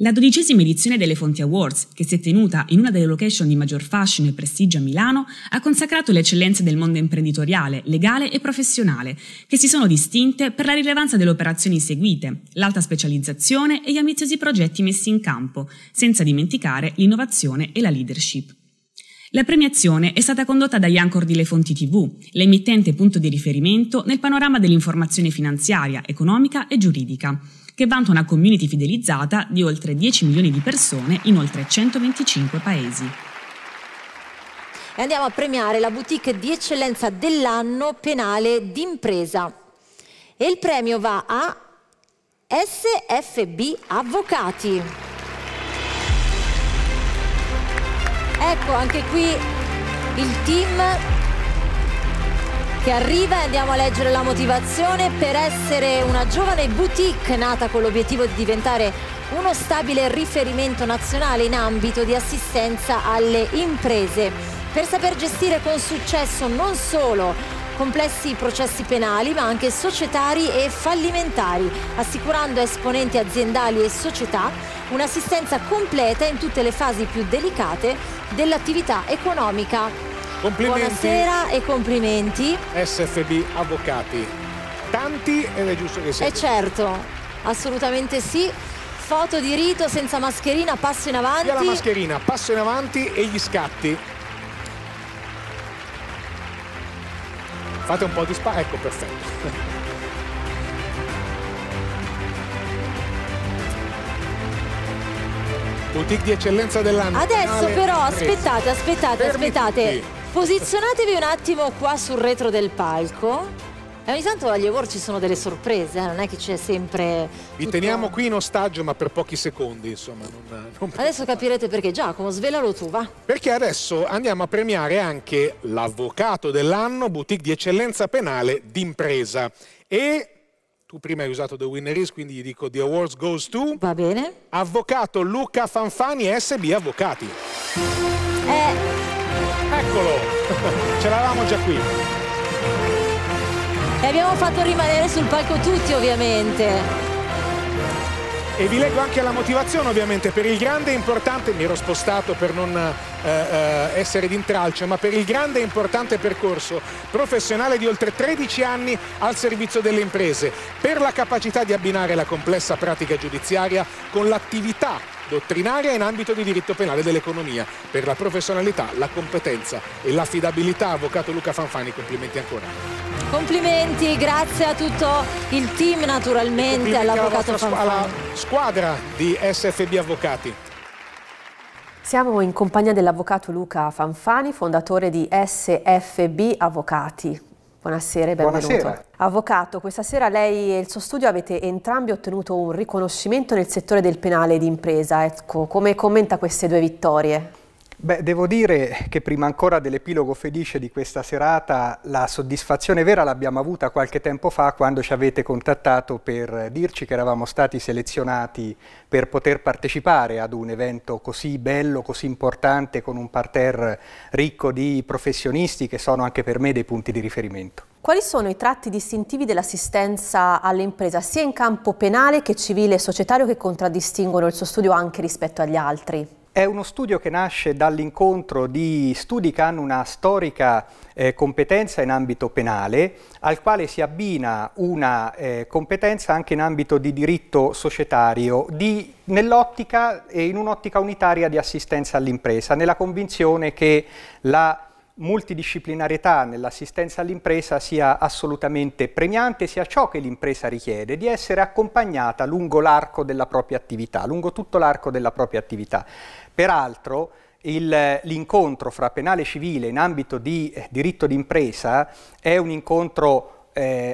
La 12ª edizione delle Fonti Awards, che si è tenuta in una delle location di maggior fascino e prestigio a Milano, ha consacrato le eccellenze del mondo imprenditoriale, legale e professionale, che si sono distinte per la rilevanza delle operazioni seguite, l'alta specializzazione e gli ambiziosi progetti messi in campo, senza dimenticare l'innovazione e la leadership. La premiazione è stata condotta dagli anchor di Le Fonti TV, l'emittente punto di riferimento nel panorama dell'informazione finanziaria, economica e giuridica, che vanta una community fidelizzata di oltre 10 milioni di persone in oltre 125 paesi. E andiamo a premiare la boutique di eccellenza dell'anno penale d'impresa. E il premio va a SFB Avvocati. Ecco anche qui il team che arriva e andiamo a leggere la motivazione. Per essere una giovane boutique nata con l'obiettivo di diventare uno stabile riferimento nazionale in ambito di assistenza alle imprese, per saper gestire con successo non solo complessi processi penali ma anche societari e fallimentari, assicurando a esponenti aziendali e società un'assistenza completa in tutte le fasi più delicate dell'attività economica. Buonasera e complimenti. SFB Avvocati. Tanti ed è giusto che sia. E certo, assolutamente sì. Foto di rito senza mascherina, passo in avanti. Via la mascherina, passo in avanti e gli scatti. Fate un po' di spazio, ecco, perfetto. Boutique di eccellenza dell'anno. Adesso però aspettate, aspettate. Posizionatevi un attimo qua sul retro del palco. E ogni tanto agli Award ci sono delle sorprese, non è che c'è sempre... Vi teniamo qui in ostaggio, ma per pochi secondi, insomma. Adesso capirete perché. Giacomo, svelalo tu, va. Perché adesso andiamo a premiare anche l'avvocato dell'anno, boutique di eccellenza penale d'impresa. E... tu prima hai usato The Winner Is, quindi gli dico The Awards Goes To... Va bene. Avvocato Luca Fanfani, SB Avvocati. Eccolo! Ce l'avevamo già qui. E abbiamo fatto rimanere sul palco tutti, ovviamente. E vi leggo anche la motivazione, ovviamente, per il grande e importante... Mi ero spostato per non... essere d'intralcio, ma per il grande e importante percorso professionale di oltre 13 anni al servizio delle imprese, per la capacità di abbinare la complessa pratica giudiziaria con l'attività dottrinare in ambito di diritto penale dell'economia, per la professionalità, la competenza e l'affidabilità. Avvocato Luca Fanfani, complimenti ancora. Complimenti, grazie a tutto il team naturalmente, all'avvocato Fanfani, alla squadra di SFB Avvocati. Siamo in compagnia dell'avvocato Luca Fanfani, fondatore di SFB Avvocati. Buonasera e benvenuto. Buonasera. Avvocato, questa sera lei e il suo studio avete entrambi ottenuto un riconoscimento nel settore del penale d'impresa. Ecco, come commenta queste due vittorie? Beh, devo dire che prima ancora dell'epilogo felice di questa serata, la soddisfazione vera l'abbiamo avuta qualche tempo fa quando ci avete contattato per dirci che eravamo stati selezionati per poter partecipare ad un evento così bello, così importante, con un parterre ricco di professionisti che sono anche per me dei punti di riferimento. Quali sono i tratti distintivi dell'assistenza all'impresa, sia in campo penale che civile e societario, che contraddistinguono il suo studio anche rispetto agli altri? È uno studio che nasce dall'incontro di studi che hanno una storica competenza in ambito penale, al quale si abbina una competenza anche in ambito di diritto societario, nell'ottica e in un'ottica unitaria di assistenza all'impresa, nella convinzione che la multidisciplinarietà nell'assistenza all'impresa sia assolutamente premiante, sia ciò che l'impresa richiede, di essere accompagnata lungo l'arco della propria attività, lungo tutto l'arco della propria attività. Peraltro, l'incontro fra penale e civile in ambito di diritto d'impresa è un incontro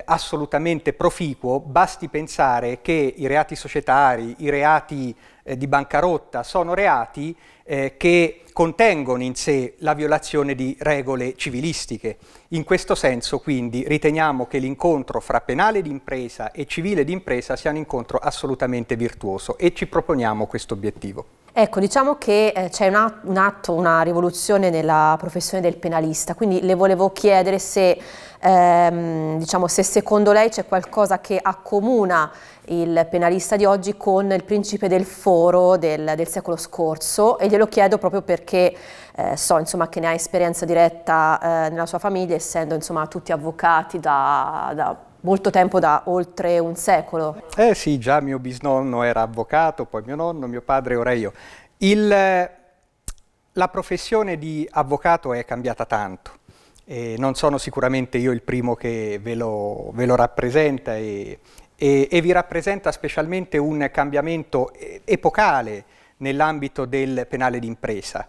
assolutamente proficuo. Basti pensare che i reati societari, i reati di bancarotta sono reati che contengono in sé la violazione di regole civilistiche. In questo senso, quindi, riteniamo che l'incontro fra penale d'impresa e civile d'impresa sia un incontro assolutamente virtuoso e ci proponiamo questo obiettivo. Ecco, diciamo che c'è un atto, una rivoluzione nella professione del penalista, quindi le volevo chiedere se diciamo, se secondo lei c'è qualcosa che accomuna il penalista di oggi con il principe del foro del secolo scorso, e glielo chiedo proprio perché so, insomma, che ne ha esperienza diretta nella sua famiglia, essendo, insomma, tutti avvocati da molto tempo, da oltre un secolo. Eh sì, già mio bisnonno era avvocato, poi mio nonno, mio padre, ora io. La professione di avvocato è cambiata tanto, e non sono sicuramente io il primo che ve lo rappresenta, e vi rappresenta specialmente un cambiamento epocale nell'ambito del penale d'impresa.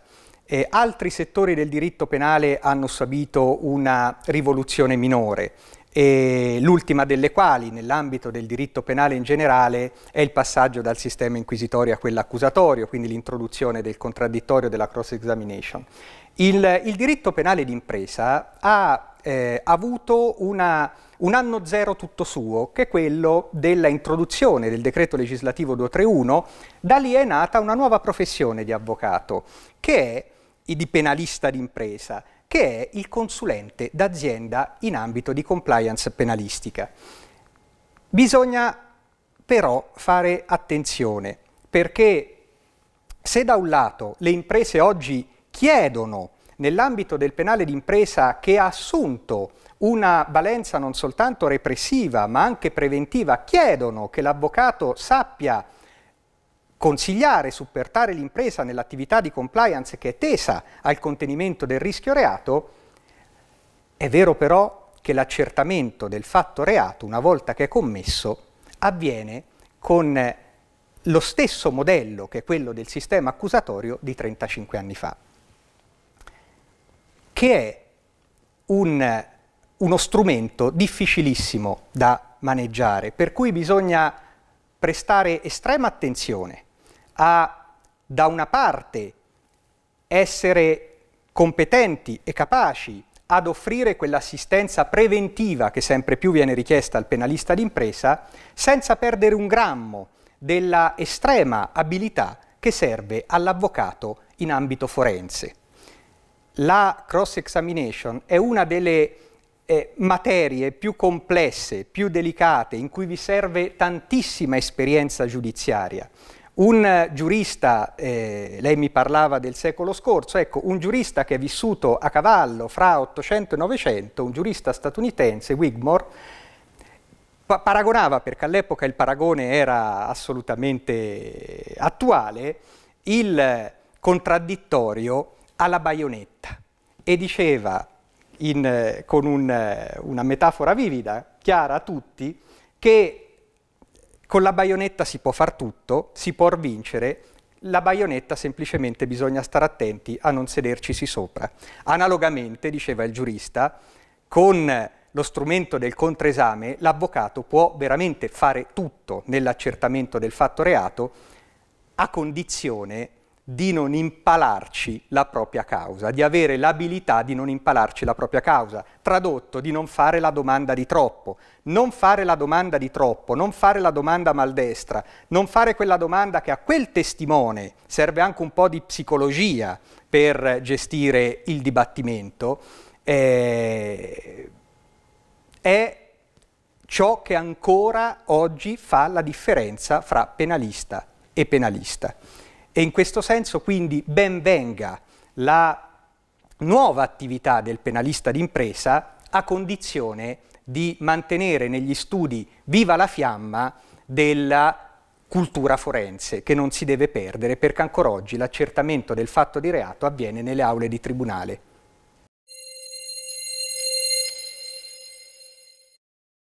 Altri settori del diritto penale hanno subito una rivoluzione minore, e l'ultima delle quali, nell'ambito del diritto penale in generale, è il passaggio dal sistema inquisitorio a quello accusatorio, quindi l'introduzione del contraddittorio, della cross-examination. Il diritto penale d'impresa ha avuto un anno zero tutto suo, che è quello della introduzione del decreto legislativo 231, da lì è nata una nuova professione di avvocato, che è di penalista d'impresa, che è il consulente d'azienda in ambito di compliance penalistica. Bisogna però fare attenzione, perché se da un lato le imprese oggi chiedono nell'ambito del penale d'impresa, che ha assunto una valenza non soltanto repressiva ma anche preventiva, chiedono che l'avvocato sappia consigliare, supportare l'impresa nell'attività di compliance che è tesa al contenimento del rischio reato, è vero però che l'accertamento del fatto reato, una volta che è commesso, avviene con lo stesso modello che è quello del sistema accusatorio di 35 anni fa, che è uno strumento difficilissimo da maneggiare, per cui bisogna prestare estrema attenzione a, da una parte, essere competenti e capaci ad offrire quell'assistenza preventiva che sempre più viene richiesta al penalista d'impresa, senza perdere un grammo della estrema abilità che serve all'avvocato in ambito forense. La cross-examination è una delle materie più complesse, più delicate, in cui vi serve tantissima esperienza giudiziaria. Un giurista, lei mi parlava del secolo scorso, ecco, un giurista che è vissuto a cavallo fra 800 e 900, un giurista statunitense, Wigmore, paragonava, perché all'epoca il paragone era assolutamente attuale, il contraddittorio alla baionetta, e diceva, con una metafora vivida, chiara a tutti, che con la baionetta si può far tutto, si può vincere, la baionetta semplicemente bisogna stare attenti a non sedercisi sopra. Analogamente, diceva il giurista, con lo strumento del controesame l'avvocato può veramente fare tutto nell'accertamento del fatto reato, a condizione di non impalarci la propria causa, di avere l'abilità di non impalarci la propria causa, tradotto, di non fare la domanda di troppo, non fare la domanda di troppo, non fare la domanda maldestra, non fare quella domanda che a quel testimone serve anche un po' di psicologia per gestire il dibattimento, è ciò che ancora oggi fa la differenza fra penalista e penalista. E in questo senso quindi ben venga la nuova attività del penalista d'impresa, a condizione di mantenere negli studi viva la fiamma della cultura forense, che non si deve perdere, perché ancora oggi l'accertamento del fatto di reato avviene nelle aule di tribunale.